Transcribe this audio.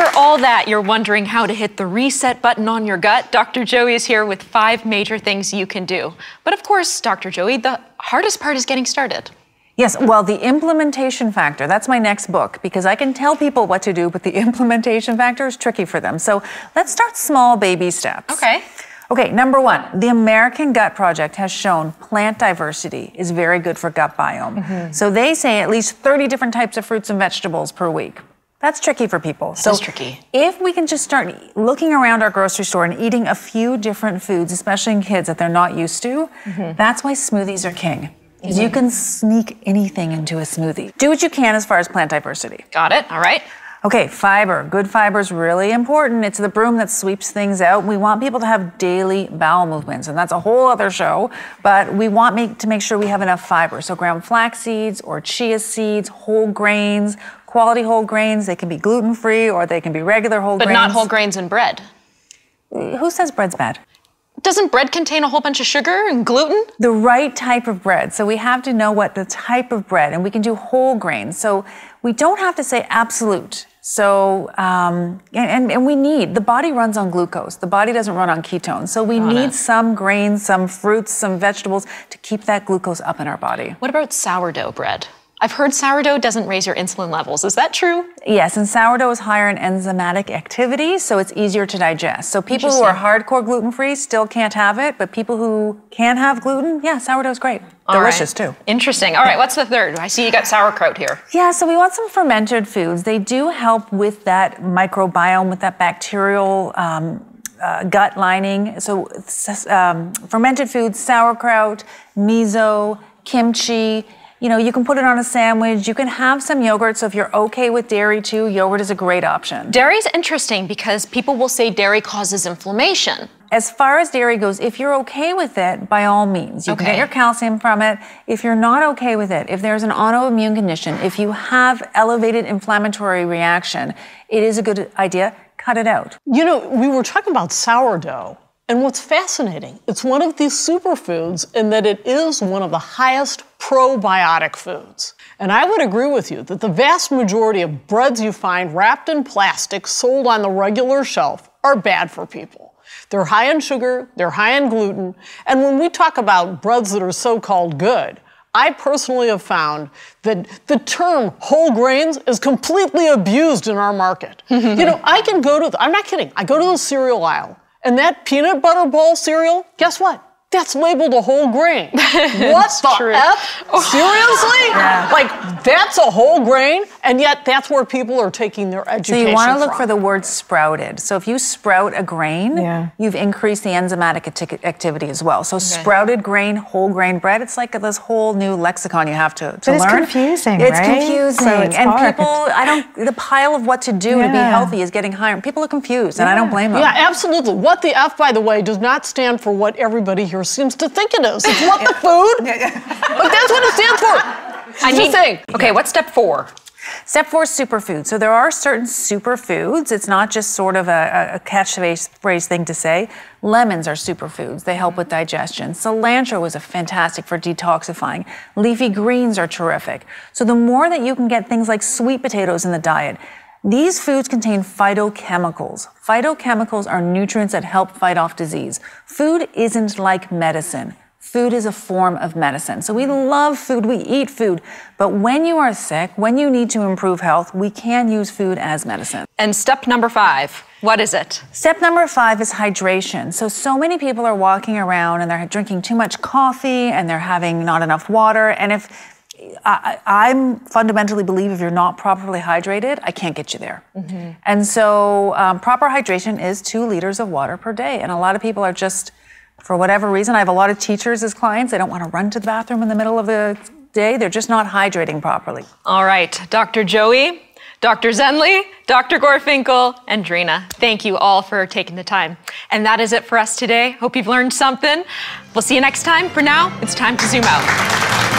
After all that, you're wondering how to hit the reset button on your gut. Dr. Joey is here with 5 major things you can do. But of course, Dr. Joey, the hardest part is getting started. Yes, well, the implementation factor, that's my next book, because I can tell people what to do, but the implementation factor is tricky for them. So let's start small baby steps. Okay. Okay, number 1, the American Gut Project has shown plant diversity is very good for gut biome. Mm-hmm. So they say at least 30 different types of fruits and vegetables per week. That's tricky for people. So tricky. If we can just start looking around our grocery store and eating a few different foods, especially in kids that they're not used to, that's why smoothies are king. Mm-hmm. You can sneak anything into a smoothie. Do what you can as far as plant diversity. Got it, all right. Okay, fiber. Good fiber is really important. It's the broom that sweeps things out. We want people to have daily bowel movements, and that's a whole other show, but we want to make sure we have enough fiber. So ground flax seeds or chia seeds, whole grains, quality whole grains. They can be gluten-free or they can be regular whole grains. But not whole grains in bread. Who says bread's bad? Doesn't bread contain a whole bunch of sugar and gluten? The right type of bread. So we have to know what the type of bread, and we can do whole grains. So we don't have to say absolute. So, and we need, the body runs on glucose. The body doesn't run on ketones. So we need some grains, some fruits, some vegetables to keep that glucose up in our body. What about sourdough bread? I've heard sourdough doesn't raise your insulin levels. Is that true? Yes, and sourdough is higher in enzymatic activity, so it's easier to digest. So people who are hardcore gluten-free still can't have it, but people who can have gluten, yeah, sourdough's great. Delicious too. Interesting. All right, what's the third? I see you got sauerkraut here. Yeah, so we want some fermented foods. They do help with that microbiome, with that bacterial gut lining. So fermented foods, sauerkraut, miso, kimchi. You know, you can put it on a sandwich, you can have some yogurt, so if you're okay with dairy too, yogurt is a great option. Dairy's interesting because people will say dairy causes inflammation. As far as dairy goes, if you're okay with it, by all means. You can get your calcium from it. If you're not okay with it, if there's an autoimmune condition, if you have elevated inflammatory reaction, it is a good idea, cut it out. You know, we were talking about sourdough. And what's fascinating, it's one of these superfoods in that it is one of the highest probiotic foods. And I would agree with you that the vast majority of breads you find wrapped in plastic sold on the regular shelf are bad for people. They're high in sugar, they're high in gluten, and when we talk about breads that are so-called good, I personally have found that the term whole grains is completely abused in our market. You know, I can go to, I'm not kidding, I go to the cereal aisle, and that peanut butter bowl cereal, guess what? That's labeled a whole grain. What the F? Seriously? Yeah. Like, that's a whole grain, and yet that's where people are taking their education. So you want to look for the word sprouted. So if you sprout a grain, you've increased the enzymatic activity as well. So sprouted grain, whole grain bread, it's like this whole new lexicon you have to learn. It's confusing, right? It's confusing. So it's hard. People, the pile of what to do to be healthy is getting higher. People are confused, and I don't blame them. Yeah, absolutely. What the F, by the way, does not stand for what everybody here seems to think it is. It's what the food, but that's what it stands for. I'm just saying. Okay, what's step 4? Step 4 is superfood. So there are certain superfoods. It's not just sort of a catchphrase thing to say. Lemons are superfoods. They help with digestion. Cilantro is fantastic for detoxifying. Leafy greens are terrific. So the more that you can get things like sweet potatoes in the diet, these foods contain phytochemicals. Phytochemicals are nutrients that help fight off disease. Food isn't like medicine. Food is a form of medicine. So we love food, we eat food, but when you are sick, when you need to improve health, we can use food as medicine. And step number 5, what is it? Step number 5 is hydration. So many people are walking around and they're drinking too much coffee and they're having not enough water, and if I fundamentally believe if you're not properly hydrated, I can't get you there. And so proper hydration is 2 liters of water per day. And a lot of people are just, for whatever reason, I have a lot of teachers as clients, they don't want to run to the bathroom in the middle of the day. They're just not hydrating properly. All right, Dr. Joey, Dr. Zenlea, Dr. Gorfinkel, and Drina, thank you all for taking the time. And that is it for us today. Hope you've learned something. We'll see you next time. For now, it's time to zoom out.